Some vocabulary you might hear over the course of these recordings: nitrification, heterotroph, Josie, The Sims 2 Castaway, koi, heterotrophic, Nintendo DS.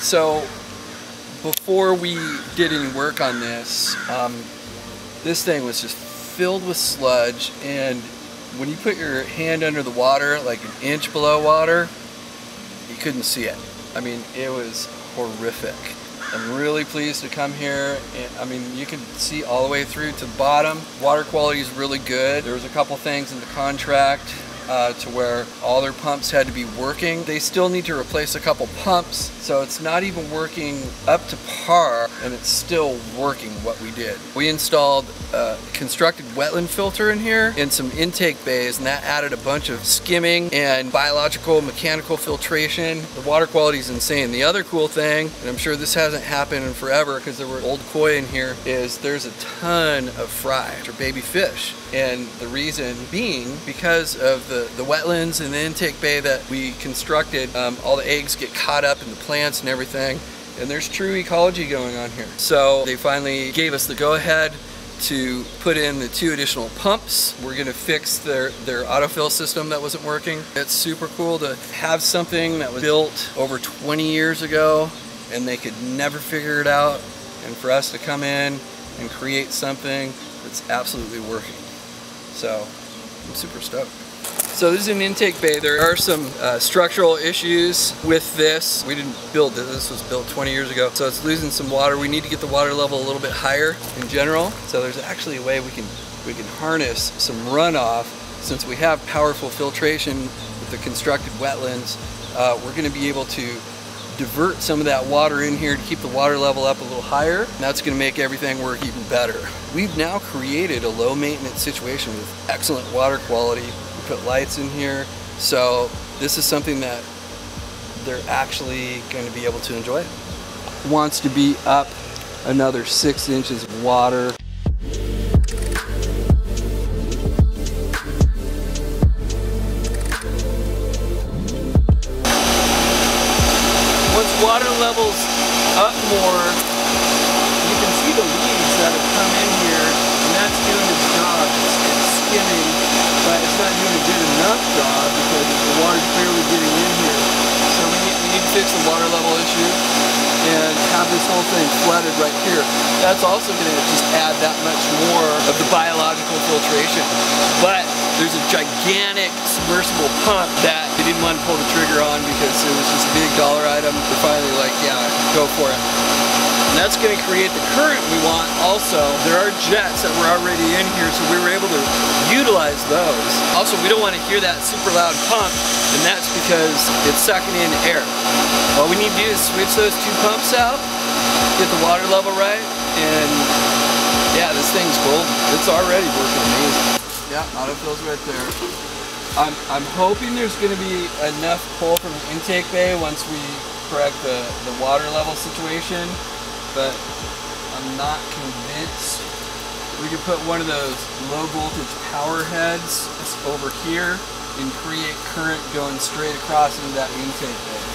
So before we did any work on this, this thing was just filled with sludge, and when you put your hand under the water, like an inch below water, you couldn't see it. I mean, it was horrific. I'm really pleased to come here. And, I mean, you can see all the way through to the bottom. Water quality is really good. There was a couple things in the contract to where all their pumps had to be working. They still need to replace a couple pumps, so it's not even working up to par, and it's still working what we did. We installed a constructed wetland filter in here and some intake bays, and that added a bunch of skimming and biological, mechanical filtration. The water quality is insane. The other cool thing, and I'm sure this hasn't happened in forever because there were old koi in here, is there's a ton of fry or baby fish. And the reason being because of the wetlands and the intake bay that we constructed, all the eggs get caught up in the plants and everything, and there's true ecology going on here. So they finally gave us the go-ahead to put in the 2 additional pumps. We're gonna fix their autofill system that wasn't working. It's super cool to have something that was built over 20 years ago and they could never figure it out, and for us to come in and create something that's absolutely working. So I'm super stoked. So this is an intake bay. There are some structural issues with this. We didn't build this. This was built 20 years ago. So it's losing some water. We need to get the water level a little bit higher in general. So there's actually a way we can harness some runoff. Since we have powerful filtration with the constructed wetlands, we're gonna be able to divert some of that water in here to keep the water level up a little higher. And that's gonna make everything work even better. We've now created a low maintenance situation with excellent water quality. Put lights in here, so this is something that they're actually going to be able to enjoy. Wants to be up another 6 inches of water. Once water level's up more, you can see the leaves that have come in here, and that's doing its job. It's skimming, but it's not doing a good enough job because the water's barely getting in here. So we need to fix the water level issue and have this whole thing flooded right here. That's also going to just add that much more of the biological filtration. But there's a gigantic submersible pump that they didn't want to pull the trigger on because it was just a big dollar item. They're finally like, yeah, go for it. And that's going to create the current we want also. There are jets that were already in here, so we were able to utilize those. Also, we don't want to hear that super loud pump, and that's because it's sucking in air. What we need to do is switch those 2 pumps out, get the water level right, and yeah, this thing's cool. It's already working amazing. Yeah, autofill's right there. I'm hoping there's going to be enough pull from the intake bay once we correct the water level situation. But I'm not convinced. We could put one of those low voltage power heads over here and create current going straight across into that intake bay.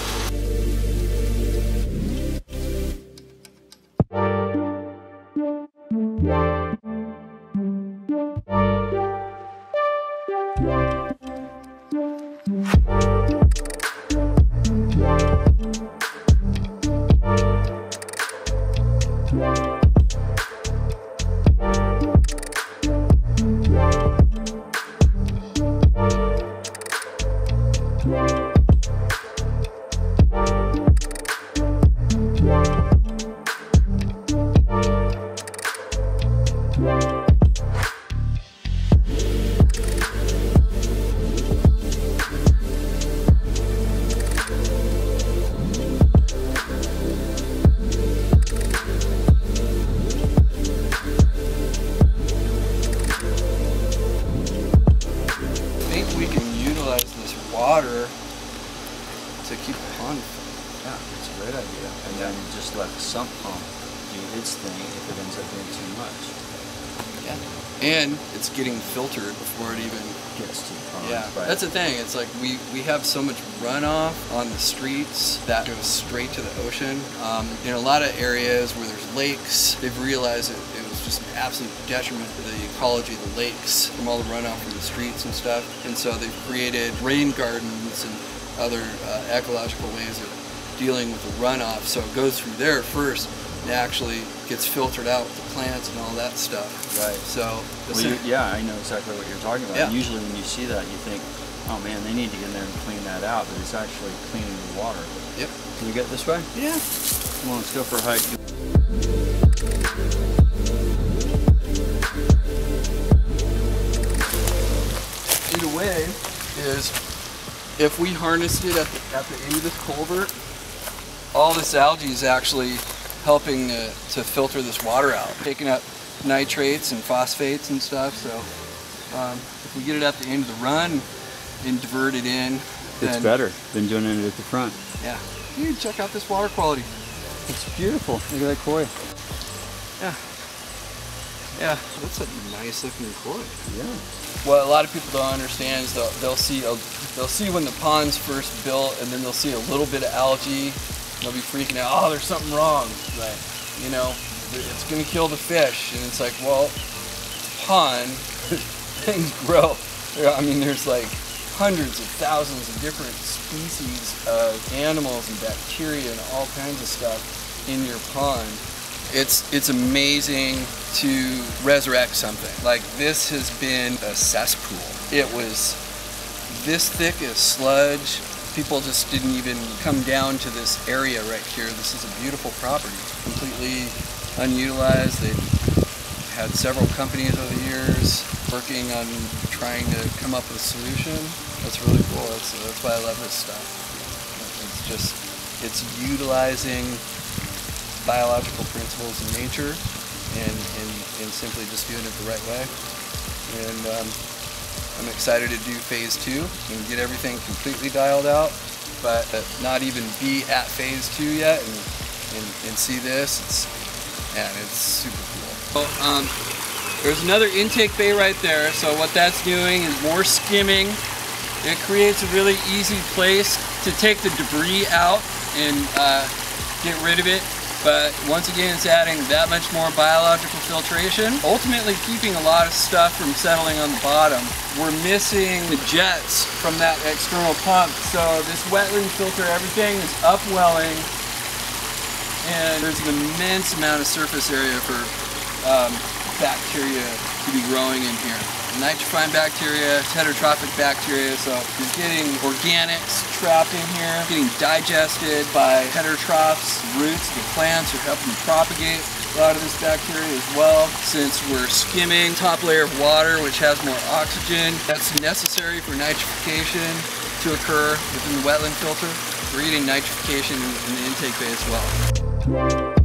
To keep the pond full. Yeah, it's a great idea. And then just let the sump pump do its thing if it ends up being too much. Yeah. And it's getting filtered before it even gets to the pond. Yeah, that's the thing. It's like we have so much runoff on the streets that goes straight to the ocean. In a lot of areas where there's lakes, they've realized it was just an absolute detriment to the ecology of the lakes from all the runoff from the streets and stuff. And so they've created rain gardens and other ecological ways of dealing with the runoff, so it goes through there first and actually gets filtered out with the plants and all that stuff. Right. So yeah, I know exactly what you're talking about. Yeah. And usually when you see that, you think, oh man, they need to get in there and clean that out, but it's actually cleaning the water. Yep. Can you get this way? Yeah. Come on, let's go for a hike. Way is if we harnessed it at the end of this culvert, all this algae is actually helping to filter this water out, taking up nitrates and phosphates and stuff. So if we get it at the end of the run and divert it in, then it's better than doing it at the front. Yeah, dude, check out this water quality. It's beautiful. Look at that koi. Yeah. Yeah, that's a nice looking koi. Yeah. What a lot of people don't understand is they'll see when the pond's first built, and then they'll see a little bit of algae. They'll be freaking out. Oh, there's something wrong. Right. You know, it's gonna kill the fish. And it's like, well, pond things grow. I mean, there's like hundreds of thousands of different species of animals and bacteria and all kinds of stuff in your pond. It's amazing to resurrect something. Like, this has been a cesspool. It was this thick as sludge. People just didn't even come down to this area right here. This is a beautiful property. Completely unutilized. They've had several companies over the years working on trying to come up with a solution. That's really cool. That's why I love this stuff. It's just, it's utilizing biological principles in nature and simply just doing it the right way. And I'm excited to do phase 2 and get everything completely dialed out, but not even be at phase 2 yet and see this. It's super cool. Well, there's another intake bay right there. So what that's doing is more skimming. It creates a really easy place to take the debris out and get rid of it. But once again, it's adding that much more biological filtration, ultimately keeping a lot of stuff from settling on the bottom. We're missing the jets from that external pump, so this wetland filter, everything is upwelling, and there's an immense amount of surface area for bacteria to be growing in here. Nitrifying bacteria, heterotrophic bacteria, so you're getting organics trapped in here, getting digested by heterotrophs, roots, the plants are helping propagate a lot of this bacteria as well. Since we're skimming top layer of water, which has more oxygen, that's necessary for nitrification to occur within the wetland filter. We're getting nitrification in the intake bay as well.